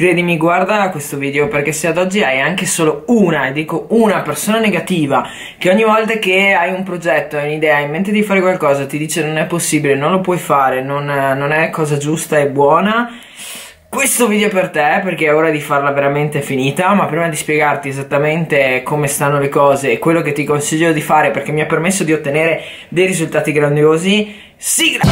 Credimi, guarda questo video, perché se ad oggi hai anche solo una, e dico una, persona negativa che ogni volta che hai un progetto, hai un'idea, in mente di fare qualcosa, ti dice non è possibile, non lo puoi fare, non è cosa giusta e buona, questo video è per te, perché è ora di farla veramente finita. Ma prima di spiegarti esattamente come stanno le cose e quello che ti consiglio di fare, perché mi ha permesso di ottenere dei risultati grandiosi, sigla!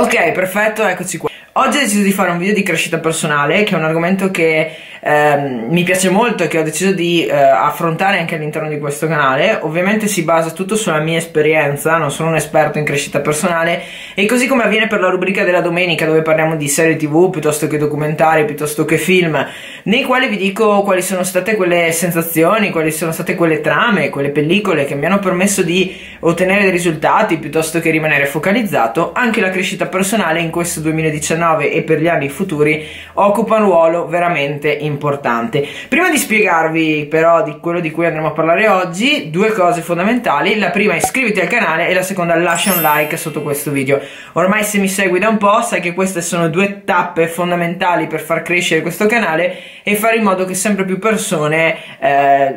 Ok, perfetto, eccoci qua. Oggi ho deciso di fare un video di crescita personale, che è un argomento che mi piace molto e che ho deciso di affrontare anche all'interno di questo canale. Ovviamente si basa tutto sulla mia esperienza, non sono un esperto in crescita personale, e così come avviene per la rubrica della domenica, dove parliamo di serie TV piuttosto che documentari, piuttosto che film, nei quali vi dico quali sono state quelle sensazioni, quali sono state quelle trame, quelle pellicole che mi hanno permesso di ottenere dei risultati piuttosto che rimanere focalizzato. Anche la crescita personale in questo 2019 e per gli anni futuri occupa un ruolo veramente importante. Prima di spiegarvi però di quello di cui andremo a parlare oggi, due cose fondamentali: la prima, iscriviti al canale, e la seconda, lascia un like sotto questo video. Ormai se mi segui da un po' sai che queste sono due tappe fondamentali per far crescere questo canale e fare in modo che sempre più persone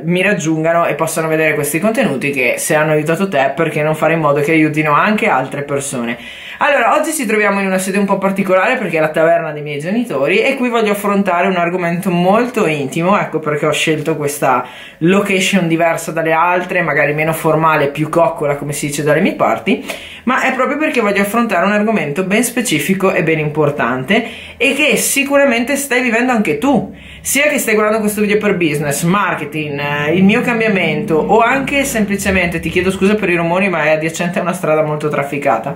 mi raggiungano e possano vedere questi contenuti, che se hanno aiutato te, perché non fare in modo che aiutino anche altre persone. Allora, oggi ci troviamo in una sede un po' particolare, perché è la taverna dei miei genitori, e qui voglio affrontare un argomento molto intimo. Ecco perché ho scelto questa location diversa dalle altre, magari meno formale, più coccola come si dice dalle mie parti, ma è proprio perché voglio affrontare un argomento ben specifico e ben importante, e che sicuramente stai vivendo anche tu, sia che stai guardando questo video per business, marketing, il mio cambiamento, o anche semplicemente, ti chiedo scusa per i rumori ma è adiacente a una strada molto trafficata,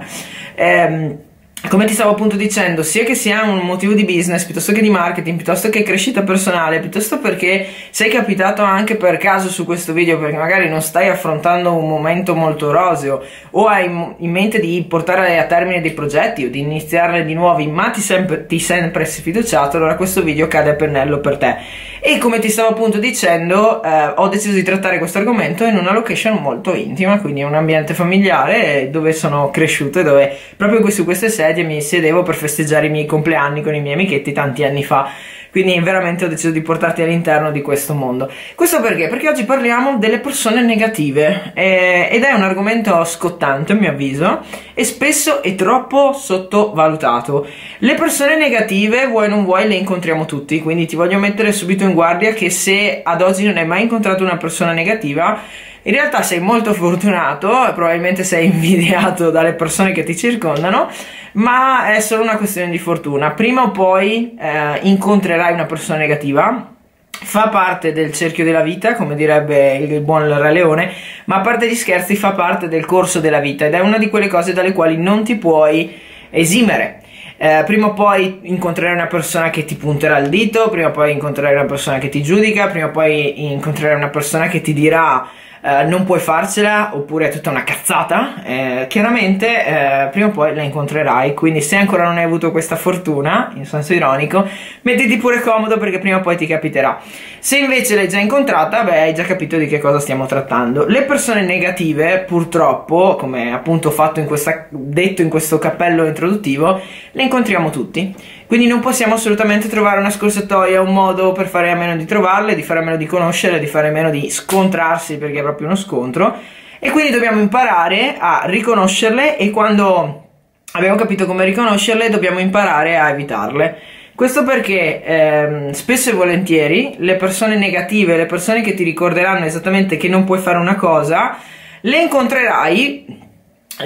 come ti stavo appunto dicendo, sia che sia un motivo di business piuttosto che di marketing, piuttosto che crescita personale, piuttosto perché sei capitato anche per caso su questo video perché magari non stai affrontando un momento molto roseo, o hai in mente di portare a termine dei progetti o di iniziarne di nuovi ma ti sempre sfiduciato, allora questo video cade a pennello per te. E come ti stavo appunto dicendo, ho deciso di trattare questo argomento in una location molto intima, quindi in un ambiente familiare dove sono cresciuto e dove proprio su queste sedie mi sedevo per festeggiare i miei compleanni con i miei amichetti tanti anni fa. Quindi veramente ho deciso di portarti all'interno di questo mondo. Questo perché? Perché oggi parliamo delle persone negative, ed è un argomento scottante a mio avviso, e spesso è troppo sottovalutato. Le persone negative, vuoi non vuoi, le incontriamo tutti, quindi ti voglio mettere subito in guardia che se ad oggi non hai mai incontrato una persona negativa, in realtà sei molto fortunato, probabilmente sei invidiato dalle persone che ti circondano, ma è solo una questione di fortuna. Prima o poi incontrerai una persona negativa, fa parte del cerchio della vita, come direbbe il buon Re Leone, ma a parte gli scherzi fa parte del corso della vita, ed è una di quelle cose dalle quali non ti puoi esimere. Prima o poi incontrerai una persona che ti punterà il dito, prima o poi incontrerai una persona che ti giudica, prima o poi incontrerai una persona che ti dirà non puoi farcela, oppure è tutta una cazzata. Chiaramente prima o poi la incontrerai, quindi se ancora non hai avuto questa fortuna, in senso ironico, mettiti pure comodo perché prima o poi ti capiterà. Se invece l'hai già incontrata, beh, hai già capito di che cosa stiamo trattando. Le persone negative, purtroppo, come appunto detto in questo cappello introduttivo, le incontriamo tutti. Quindi non possiamo assolutamente trovare una scorciatoia, un modo per fare a meno di trovarle, di fare a meno di conoscerle, di fare a meno di scontrarsi, perché è proprio uno scontro, e quindi dobbiamo imparare a riconoscerle, e quando abbiamo capito come riconoscerle dobbiamo imparare a evitarle. Questo perché spesso e volentieri le persone negative, le persone che ti ricorderanno esattamente che non puoi fare una cosa, le incontrerai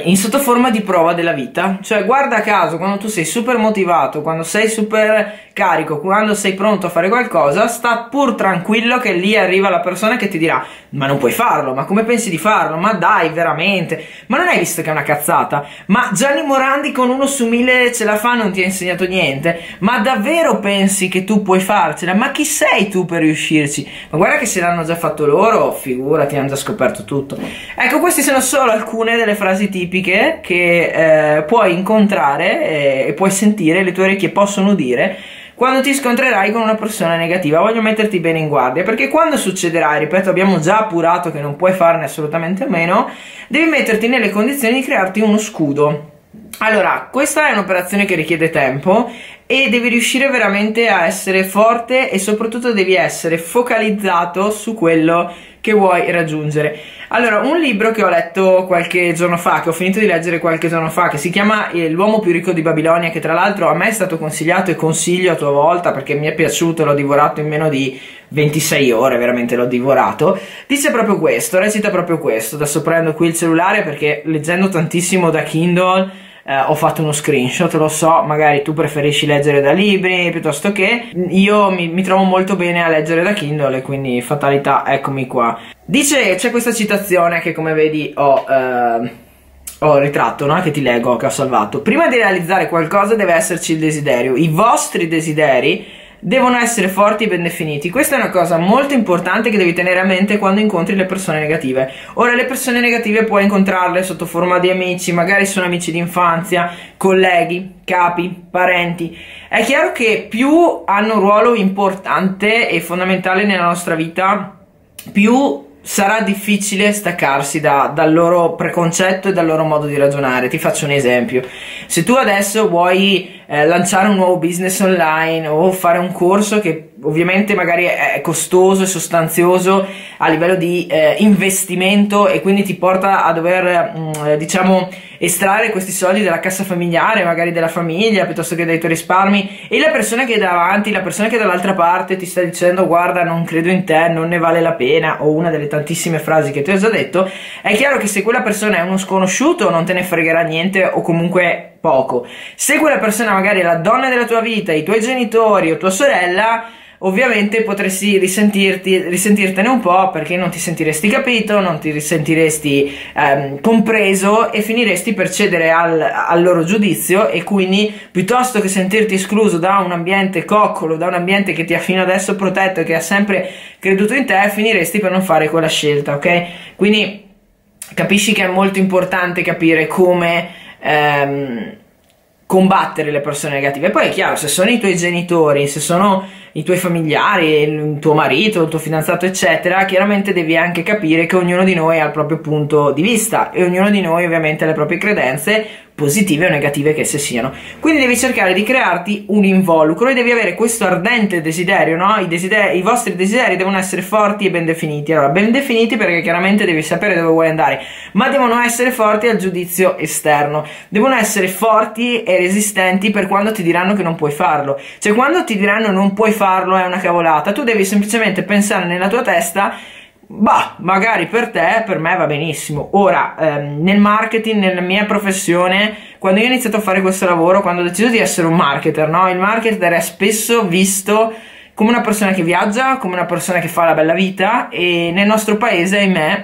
in sottoforma di prova della vita. Cioè, guarda caso, quando tu sei super motivato, quando sei super carico, quando sei pronto a fare qualcosa, sta pur tranquillo che lì arriva la persona che ti dirà: ma non puoi farlo, ma come pensi di farlo, ma dai veramente, ma non hai visto che è una cazzata, ma Gianni Morandi con 1 su 1000 ce la fa, non ti ha insegnato niente, ma davvero pensi che tu puoi farcela, ma chi sei tu per riuscirci, ma guarda che se l'hanno già fatto loro, figurati, hanno già scoperto tutto. Ecco, queste sono solo alcune delle frasi tipiche che puoi incontrare e puoi sentire, le tue orecchie possono udire quando ti scontrerai con una persona negativa. Voglio metterti bene in guardia, perché quando succederà, ripeto, abbiamo già appurato che non puoi farne assolutamente a meno, devi metterti nelle condizioni di crearti uno scudo. Allora, questa è un'operazione che richiede tempo e devi riuscire veramente a essere forte e soprattutto devi essere focalizzato su quello che vuoi raggiungere. Allora, un libro che ho letto qualche giorno fa, che ho finito di leggere qualche giorno fa, che si chiama L'uomo più ricco di Babilonia, che tra l'altro a me è stato consigliato e consiglio a tua volta perché mi è piaciuto, l'ho divorato in meno di 26 ore, veramente l'ho divorato, dice proprio questo, recita proprio questo. Adesso prendo qui il cellulare perché leggendo tantissimo da Kindle ho fatto uno screenshot, lo so, magari tu preferisci leggere da libri piuttosto che io mi trovo molto bene a leggere da Kindle e quindi fatalità, eccomi qua. Dice, c'è questa citazione che come vedi ho ritratto, no? Che ti leggo, che ho salvato. Prima di realizzare qualcosa deve esserci il desiderio, i vostri desideri devono essere forti e ben definiti. Questa è una cosa molto importante che devi tenere a mente quando incontri le persone negative. Ora, le persone negative puoi incontrarle sotto forma di amici, magari sono amici d'infanzia, colleghi, capi, parenti. È chiaro che più hanno un ruolo importante e fondamentale nella nostra vita, più sarà difficile staccarsi dal loro preconcetto e dal loro modo di ragionare. Ti faccio un esempio: se tu adesso vuoi lanciare un nuovo business online o fare un corso che ovviamente magari è costoso e sostanzioso a livello di investimento e quindi ti porta a dover diciamo estrarre questi soldi dalla cassa familiare, magari della famiglia piuttosto che dai tuoi risparmi, e la persona che è davanti, la persona che è dall'altra parte ti sta dicendo guarda non credo in te, non ne vale la pena, o una delle tantissime frasi che ti ho già detto, è chiaro che se quella persona è uno sconosciuto non te ne fregherà niente o comunque poco. Se quella persona magari è la donna della tua vita, i tuoi genitori o tua sorella, ovviamente potresti risentirtene un po' perché non ti sentiresti capito, non ti risentiresti compreso e finiresti per cedere al loro giudizio, e quindi piuttosto che sentirti escluso da un ambiente coccolo, da un ambiente che ti ha fino adesso protetto e che ha sempre creduto in te, finiresti per non fare quella scelta, ok? Quindi capisci che è molto importante capire come combattere le persone negative. Poi è chiaro, se sono i tuoi genitori, se sono i tuoi familiari, il tuo marito, il tuo fidanzato eccetera, chiaramente devi anche capire che ognuno di noi ha il proprio punto di vista e ognuno di noi ovviamente ha le proprie credenze, positive o negative che se siano, quindi devi cercare di crearti un involucro e devi avere questo ardente desiderio, no? I vostri desideri devono essere forti e ben definiti. Allora, ben definiti perché chiaramente devi sapere dove vuoi andare, ma devono essere forti al giudizio esterno, devono essere forti e resistenti per quando ti diranno che non puoi farlo. Cioè, quando ti diranno non puoi farlo è una cavolata, tu devi semplicemente pensare nella tua testa: bah, magari per te, per me va benissimo. Ora, nel marketing, nella mia professione, quando io ho iniziato a fare questo lavoro, quando ho deciso di essere un marketer, no? Il marketer è spesso visto come una persona che viaggia, come una persona che fa la bella vita, e nel nostro paese, ahimè,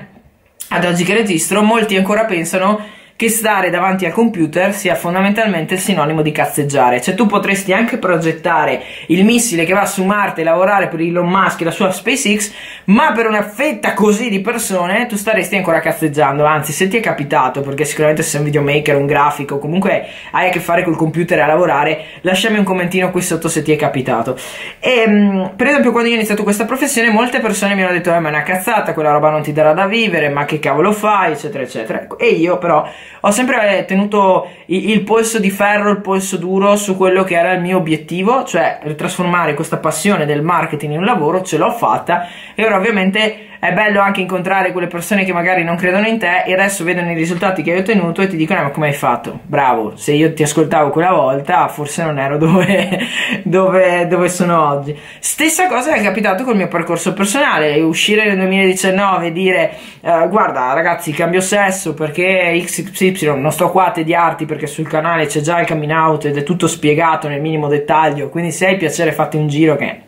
ad oggi che registro, molti ancora pensano che stare davanti al computer sia fondamentalmente il sinonimo di cazzeggiare. Cioè, tu potresti anche progettare il missile che va su Marte e lavorare per Elon Musk e la sua SpaceX, ma per una fetta così di persone tu staresti ancora cazzeggiando. Anzi, se ti è capitato, perché sicuramente sei un videomaker, un grafico, comunque hai a che fare col computer a lavorare, lasciami un commentino qui sotto se ti è capitato. E per esempio, quando io ho iniziato questa professione, molte persone mi hanno detto ma è una cazzata, quella roba non ti darà da vivere, ma che cavolo fai, eccetera eccetera. E io però ho sempre tenuto il polso di ferro, il polso duro su quello che era il mio obiettivo, cioè trasformare questa passione del marketing in un lavoro. Ce l'ho fatta e ora ovviamente è bello anche incontrare quelle persone che magari non credono in te e adesso vedono i risultati che hai ottenuto e ti dicono: ma come hai fatto? Bravo, se io ti ascoltavo quella volta forse non ero dove sono oggi. Stessa cosa è capitato col mio percorso personale, uscire nel 2019 e dire guarda ragazzi, cambio sesso perché XY, non sto qua a tediarti perché sul canale c'è già il coming out ed è tutto spiegato nel minimo dettaglio, quindi se hai piacere fatti un giro che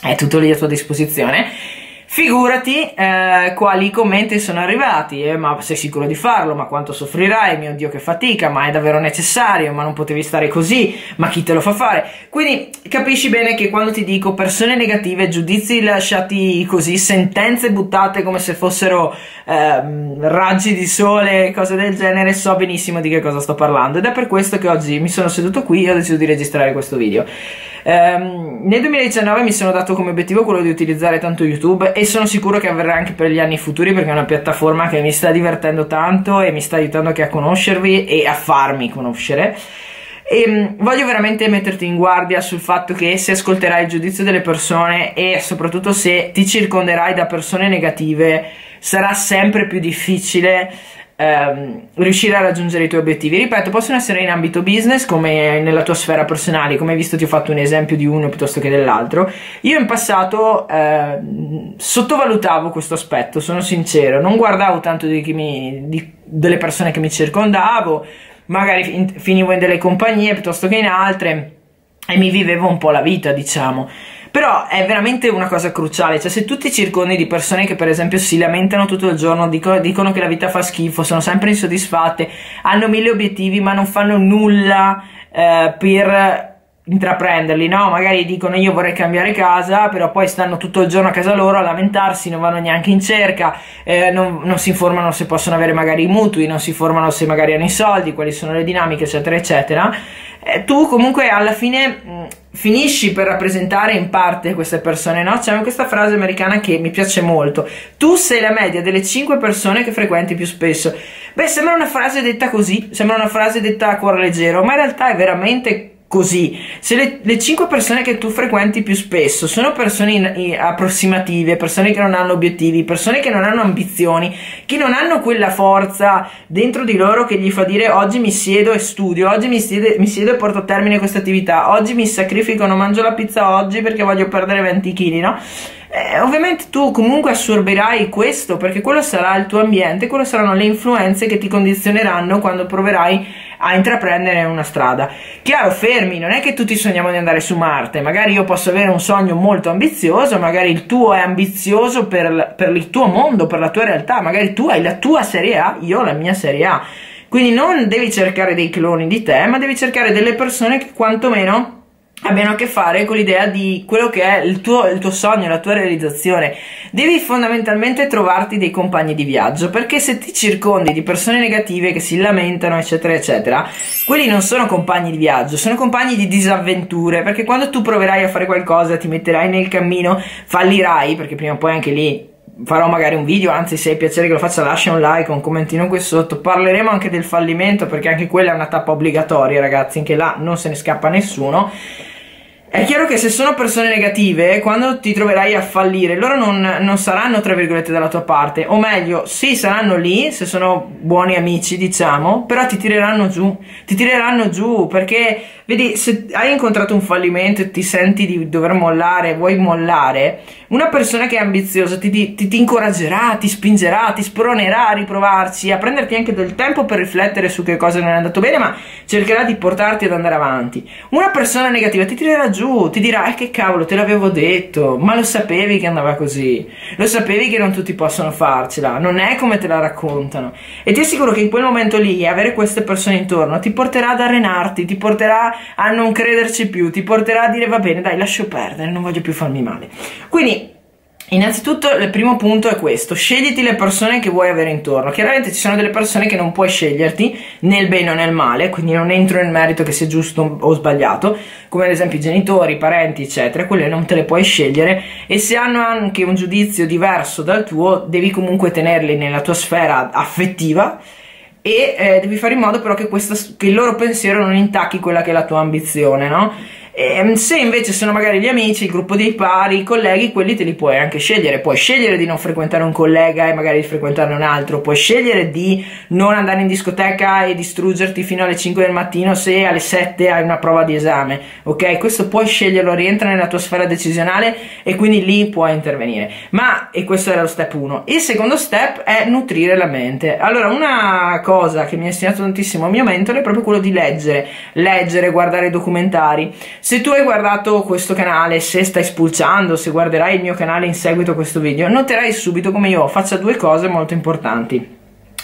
è tutto lì a tua disposizione. Figurati quali commenti sono arrivati: ma sei sicuro di farlo? Ma quanto soffrirai? Mio Dio che fatica, ma è davvero necessario? Ma non potevi stare così? Ma chi te lo fa fare? Quindi capisci bene che quando ti dico persone negative, giudizi lasciati così, sentenze buttate come se fossero raggi di sole, cose del genere, so benissimo di che cosa sto parlando, ed è per questo che oggi mi sono seduto qui e ho deciso di registrare questo video. Nel 2019 mi sono dato come obiettivo quello di utilizzare tanto YouTube, e sono sicuro che avverrà anche per gli anni futuri perché è una piattaforma che mi sta divertendo tanto e mi sta aiutando anche a conoscervi e a farmi conoscere. E voglio veramente metterti in guardia sul fatto che se ascolterai il giudizio delle persone e soprattutto se ti circonderai da persone negative, sarà sempre più difficile riuscire a raggiungere i tuoi obiettivi. Ripeto, possono essere in ambito business come nella tua sfera personale, come hai visto ti ho fatto un esempio di uno piuttosto che dell'altro. Io in passato sottovalutavo questo aspetto, sono sincero, non guardavo tanto delle persone che mi circondavo, magari finivo in delle compagnie piuttosto che in altre e mi vivevo un po' la vita, diciamo. Però è veramente una cosa cruciale, cioè se tu ti circondi di persone che per esempio si lamentano tutto il giorno, dicono che la vita fa schifo, sono sempre insoddisfatte, hanno mille obiettivi ma non fanno nulla per intraprenderli, no? Magari dicono io vorrei cambiare casa, però poi stanno tutto il giorno a casa loro a lamentarsi, non vanno neanche in cerca, non si informano se possono avere magari i mutui, non si informano se magari hanno i soldi, quali sono le dinamiche, eccetera eccetera. Tu comunque alla fine finisci per rappresentare in parte queste persone, no? C'è questa frase americana che mi piace molto: tu sei la media delle 5 persone che frequenti più spesso. Beh, sembra una frase detta così, sembra una frase detta a cuore leggero, ma in realtà è veramente così. Se le 5 persone che tu frequenti più spesso sono persone approssimative, persone che non hanno obiettivi, persone che non hanno ambizioni, che non hanno quella forza dentro di loro che gli fa dire oggi mi siedo e studio, oggi mi siedo e porto a termine questa attività, oggi mi sacrifico, non mangio la pizza oggi perché voglio perdere 20 kg, no? Ovviamente tu comunque assorbirai questo perché quello sarà il tuo ambiente, quello saranno le influenze che ti condizioneranno quando proverai a intraprendere una strada. Chiaro, fermi, non è che tutti sogniamo di andare su Marte, magari io posso avere un sogno molto ambizioso, magari il tuo è ambizioso per il tuo mondo, per la tua realtà, magari tu hai la tua serie A, io ho la mia serie A, quindi non devi cercare dei cloni di te, ma devi cercare delle persone che quantomeno abbiano a che fare con l'idea di quello che è il tuo sogno, la tua realizzazione. Devi fondamentalmente trovarti dei compagni di viaggio, perché se ti circondi di persone negative che si lamentano eccetera eccetera, quelli non sono compagni di viaggio, sono compagni di disavventure, perché quando tu proverai a fare qualcosa, ti metterai nel cammino, fallirai, perché prima o poi anche lì farò magari un video, anzi se hai piacere che lo faccia lascia un like, un commentino qui sotto, parleremo anche del fallimento perché anche quella è una tappa obbligatoria ragazzi, anche là non se ne scappa nessuno. È chiaro che se sono persone negative, quando ti troverai a fallire, loro non saranno tra virgolette dalla tua parte, o meglio, sì, saranno lì, se sono buoni amici diciamo, però ti tireranno giù, perché vedi, se hai incontrato un fallimento e ti senti di dover mollare, vuoi mollare, una persona che è ambiziosa ti incoraggerà, ti spingerà, ti spronerà a riprovarci, a prenderti anche del tempo per riflettere su che cosa non è andato bene, ma cercherà di portarti ad andare avanti. Una persona negativa ti tirerà giù, ti dirà che cavolo, te l'avevo detto, ma lo sapevi che andava così, lo sapevi che non tutti possono farcela, non è come te la raccontano. E ti assicuro che in quel momento lì avere queste persone intorno ti porterà ad arenarti, ti porterà a non crederci più, ti porterà a dire va bene dai, lascio perdere, non voglio più farmi male. Quindi innanzitutto il primo punto è questo: scegliti le persone che vuoi avere intorno. Chiaramente ci sono delle persone che non puoi sceglierti, nel bene o nel male, quindi non entro nel merito che sia giusto o sbagliato, come ad esempio i genitori, i parenti eccetera, quelle non te le puoi scegliere, e se hanno anche un giudizio diverso dal tuo devi comunque tenerli nella tua sfera affettiva e devi fare in modo però che il loro pensiero non intacchi quella che è la tua ambizione, no? Se invece sono magari gli amici, il gruppo dei pari, i colleghi, quelli te li puoi anche scegliere. Puoi scegliere di non frequentare un collega e magari di frequentarne un altro, puoi scegliere di non andare in discoteca e distruggerti fino alle 5 del mattino se alle 7 hai una prova di esame, ok? Questo puoi sceglierlo, rientra nella tua sfera decisionale e quindi lì puoi intervenire. Ma, e questo era lo step 1, il secondo step è nutrire la mente. Allora, una cosa che mi ha insegnato tantissimo il mio mentore è proprio quello di leggere, guardare documentari. Se tu hai guardato questo canale, se stai spulciando, se guarderai il mio canale in seguito a questo video, noterai subito come io faccia due cose molto importanti.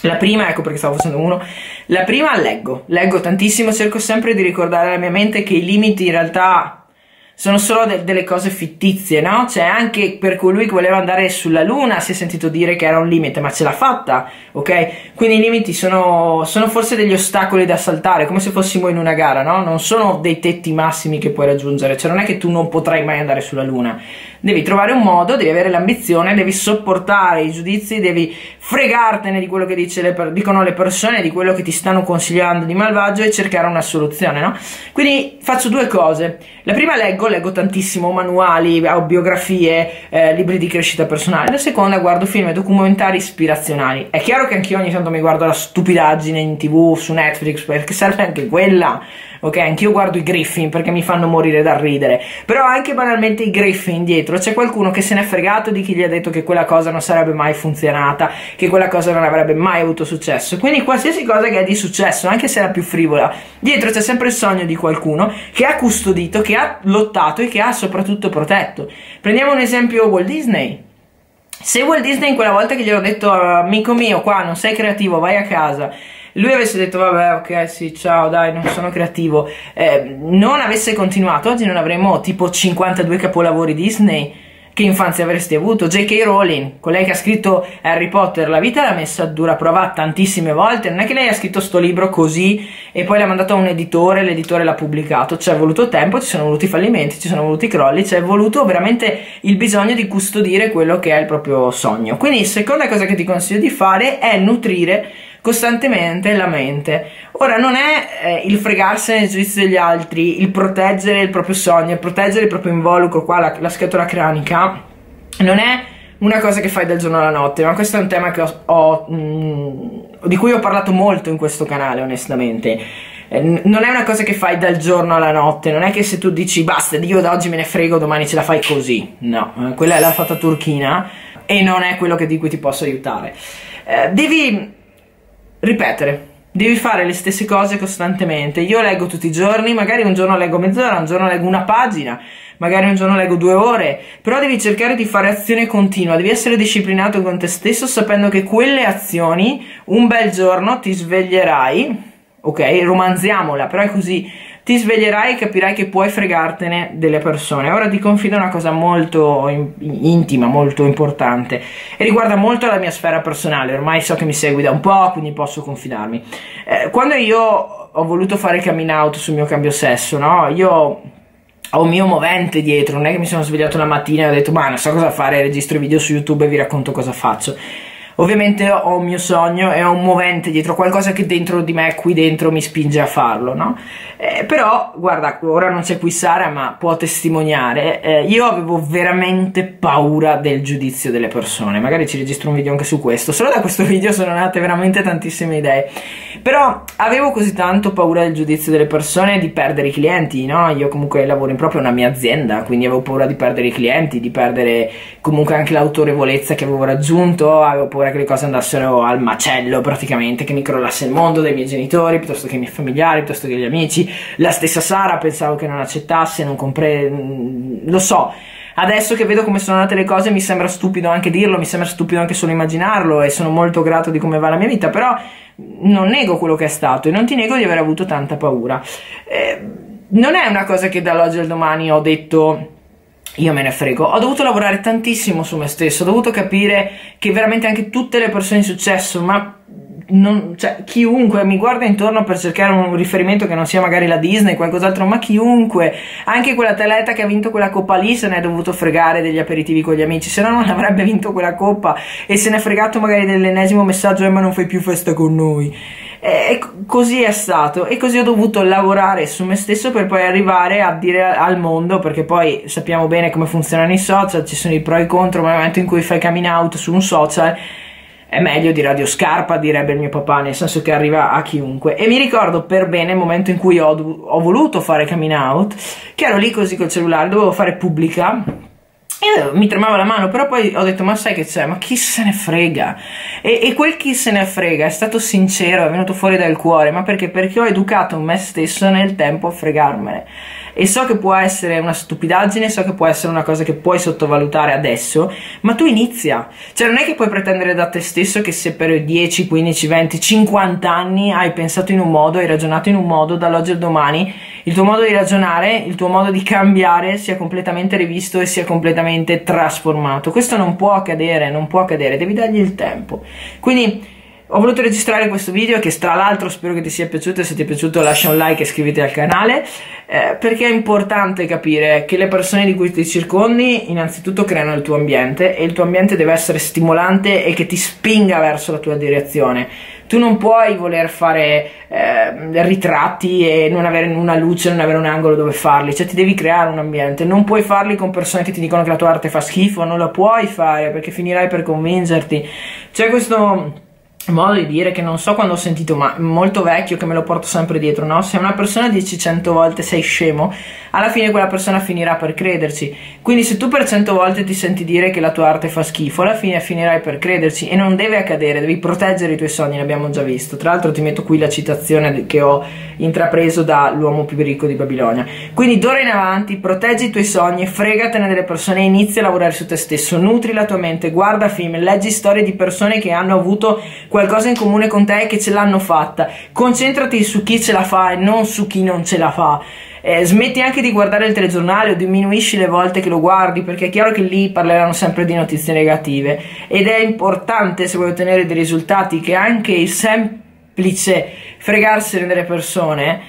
La prima, ecco perché stavo facendo uno, la prima leggo tantissimo, cerco sempre di ricordare alla mia mente che i limiti in realtà sono solo delle cose fittizie, no? Cioè, anche per colui che voleva andare sulla luna si è sentito dire che era un limite, ma ce l'ha fatta, ok? Quindi i limiti sono forse degli ostacoli da saltare, come se fossimo in una gara, no? Non sono dei tetti massimi che puoi raggiungere, cioè non è che tu non potrai mai andare sulla luna. Devi trovare un modo, devi avere l'ambizione, devi sopportare i giudizi, devi fregartene di quello che dicono le persone, di quello che ti stanno consigliando di malvagio e cercare una soluzione, no? Quindi faccio due cose. La prima, leggo tantissimo manuali, biografie, libri di crescita personale. La seconda, guardo film e documentari ispirazionali. È chiaro che anch'io ogni tanto mi guardo la stupidaggine in TV, su Netflix, perché serve anche quella, ok? Anch'io guardo i Griffin perché mi fanno morire dal ridere, però anche banalmente i Griffin dietro c'è qualcuno che se n'è fregato di chi gli ha detto che quella cosa non sarebbe mai funzionata, che quella cosa non avrebbe mai avuto successo. Quindi qualsiasi cosa che è di successo, anche se è la più frivola, dietro c'è sempre il sogno di qualcuno che ha custodito, che ha lottato e che ha soprattutto protetto. Prendiamo un esempio: Walt Disney. Se Walt Disney, quella volta che gli ho detto amico mio qua non sei creativo, vai a casa, lui avesse detto vabbè, ok, sì, ciao, dai, non sono creativo, non avesse continuato, oggi non avremmo tipo 52 capolavori Disney. Che infanzia avresti avuto? J.K. Rowling, colei che ha scritto Harry Potter, la vita l'ha messa a dura prova tantissime volte. Non è che lei ha scritto sto libro così e poi l'ha mandato a un editore, l'editore l'ha pubblicato. Ci è voluto tempo, ci sono voluti fallimenti, ci sono voluti crolli, ci è voluto veramente il bisogno di custodire quello che è il proprio sogno. Quindi seconda cosa che ti consiglio di fare è nutrire costantemente la mente. Ora, non è il fregarsene nel giudizio degli altri, il proteggere il proprio sogno, il proteggere il proprio involucro, qua la scatola cranica, non è una cosa che fai dal giorno alla notte, ma questo è un tema che di cui ho parlato molto in questo canale, onestamente. Non è una cosa che fai dal giorno alla notte, non è che se tu dici basta, io da oggi me ne frego, domani ce la fai così, no, quella è la fata turchina e non è quello di cui ti posso aiutare. Devi ripetere, devi fare le stesse cose costantemente. Io leggo tutti i giorni, magari un giorno leggo mezz'ora, un giorno leggo una pagina, magari un giorno leggo 2 ore, però devi cercare di fare azione continua, devi essere disciplinato con te stesso sapendo che quelle azioni un bel giorno ti sveglierai, ok? Romanziamola, però è così, ti sveglierai e capirai che puoi fregartene delle persone. Ora ti confido una cosa molto intima, molto importante, e riguarda molto la mia sfera personale. Ormai so che mi segui da un po', quindi posso confidarmi. Quando io ho voluto fare il coming out sul mio cambio sesso, no? Io ho un mio movente dietro, non è che mi sono svegliato la mattina e ho detto ma non so cosa fare, registro i video su YouTube e vi racconto cosa faccio. Ovviamente ho un mio sogno e ho un movente dietro, qualcosa che dentro di me, qui dentro, mi spinge a farlo, no? Però, guarda, ora non c'è qui Sara, ma può testimoniare, io avevo veramente paura del giudizio delle persone. Magari ci registro un video anche su questo, solo da questo video sono nate veramente tantissime idee. Però avevo così tanto paura del giudizio delle persone, di perdere i clienti, no? Io comunque lavoro in proprio una mia azienda, quindi avevo paura di perdere i clienti, di perdere comunque anche l'autorevolezza che avevo raggiunto, avevo paura che le cose andassero al macello praticamente, che mi crollasse il mondo dei miei genitori, piuttosto che i miei familiari, piuttosto che gli amici. La stessa Sara pensavo che non accettasse, non lo so. Adesso che vedo come sono andate le cose mi sembra stupido anche dirlo, mi sembra stupido anche solo immaginarlo, e sono molto grato di come va la mia vita, però non nego quello che è stato e non ti nego di aver avuto tanta paura. Non è una cosa che dall'oggi al domani ho detto io me ne frego, ho dovuto lavorare tantissimo su me stesso, ho dovuto capire che veramente anche tutte le persone di successo, ma cioè, chiunque mi guarda intorno per cercare un riferimento che non sia magari la Disney, qualcos'altro, ma chiunque, anche quell'atleta che ha vinto quella coppa lì se ne è dovuto fregare degli aperitivi con gli amici, se no non avrebbe vinto quella coppa, e se ne è fregato magari dell'ennesimo messaggio ma non fai più festa con noi. E così è stato, e così ho dovuto lavorare su me stesso per poi arrivare a dire al mondo, perché poi sappiamo bene come funzionano i social, ci sono i pro e i contro, ma nel momento in cui fai coming out su un social è meglio di Radio Scarpa, direbbe il mio papà, nel senso che arriva a chiunque. E mi ricordo per bene il momento in cui ho voluto fare coming out, che ero lì così col cellulare, dovevo fare pubblica, e mi tremava la mano, però poi ho detto: ma sai che c'è, ma chi se ne frega? E quel chi se ne frega è stato sincero, è venuto fuori dal cuore, ma perché? Perché ho educato me stesso nel tempo a fregarmene. E so che può essere una stupidaggine, so che può essere una cosa che puoi sottovalutare adesso, ma tu inizia, cioè non è che puoi pretendere da te stesso che se per 10, 15, 20, 50 anni hai pensato in un modo, hai ragionato in un modo, dall'oggi al domani il tuo modo di ragionare, il tuo modo di cambiare sia completamente rivisto e sia completamente trasformato. Questo non può accadere, non può accadere, devi dargli il tempo. Quindi ho voluto registrare questo video, che tra l'altro spero che ti sia piaciuto, e se ti è piaciuto lascia un like e iscriviti al canale, perché è importante capire che le persone di cui ti circondi innanzitutto creano il tuo ambiente, e il tuo ambiente deve essere stimolante e che ti spinga verso la tua direzione. Tu non puoi voler fare ritratti e non avere una luce, non avere un angolo dove farli, cioè ti devi creare un ambiente, non puoi farli con persone che ti dicono che la tua arte fa schifo, non la puoi fare perché finirai per convincerti. C'è questo modo di dire che non so quando ho sentito, ma molto vecchio, che me lo porto sempre dietro, no? Se una persona dice 100 volte sei scemo, alla fine quella persona finirà per crederci. Quindi se tu per 100 volte ti senti dire che la tua arte fa schifo, alla fine finirai per crederci, e non deve accadere, devi proteggere i tuoi sogni, l'abbiamo già visto. Tra l'altro ti metto qui la citazione che ho intrapreso dall'uomo più ricco di Babilonia. Quindi d'ora in avanti proteggi i tuoi sogni, fregatene delle persone, inizia a lavorare su te stesso, nutri la tua mente, guarda film, leggi storie di persone che hanno avuto qualcosa in comune con te e che ce l'hanno fatta. Concentrati su chi ce la fa e non su chi non ce la fa. Smetti anche di guardare il telegiornale, o diminuisci le volte che lo guardi, perché è chiaro che lì parleranno sempre di notizie negative, ed è importante, se vuoi ottenere dei risultati, che anche il semplice fregarsene delle persone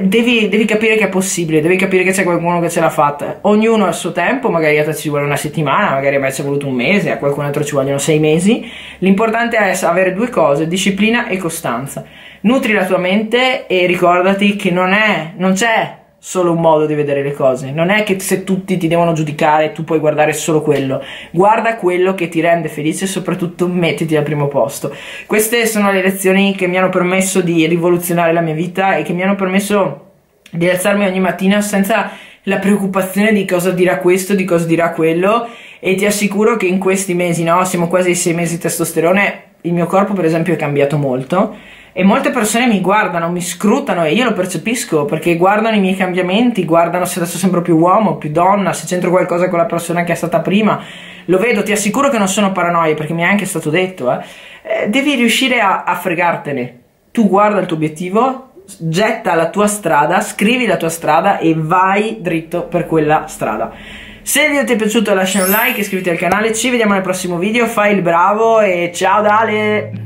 devi capire che è possibile, devi capire che c'è qualcuno che ce l'ha fatta. Ognuno ha il suo tempo, magari a te ci vuole una settimana, magari a me ci è voluto un mese, a qualcun altro ci vogliono 6 mesi. L'importante è avere due cose: disciplina e costanza. Nutri la tua mente e ricordati che non c'è solo un modo di vedere le cose, non è che se tutti ti devono giudicare tu puoi guardare solo quello. Guarda quello che ti rende felice e soprattutto mettiti al primo posto. Queste sono le lezioni che mi hanno permesso di rivoluzionare la mia vita e che mi hanno permesso di alzarmi ogni mattina senza la preoccupazione di cosa dirà questo, di cosa dirà quello. E ti assicuro che in questi mesi, no, siamo quasi ai 6 mesi di testosterone, il mio corpo per esempio è cambiato molto. E molte persone mi guardano, mi scrutano, e io lo percepisco, perché guardano i miei cambiamenti, guardano se adesso sembro più uomo, più donna, se c'entro qualcosa con la persona che è stata prima. Lo vedo, ti assicuro che non sono paranoie, perché mi è anche stato detto, devi riuscire a fregartene. Tu guarda il tuo obiettivo, getta la tua strada, scrivi la tua strada e vai dritto per quella strada. Se il video ti è piaciuto lascia un like, iscriviti al canale, ci vediamo nel prossimo video, fai il bravo e ciao Dale!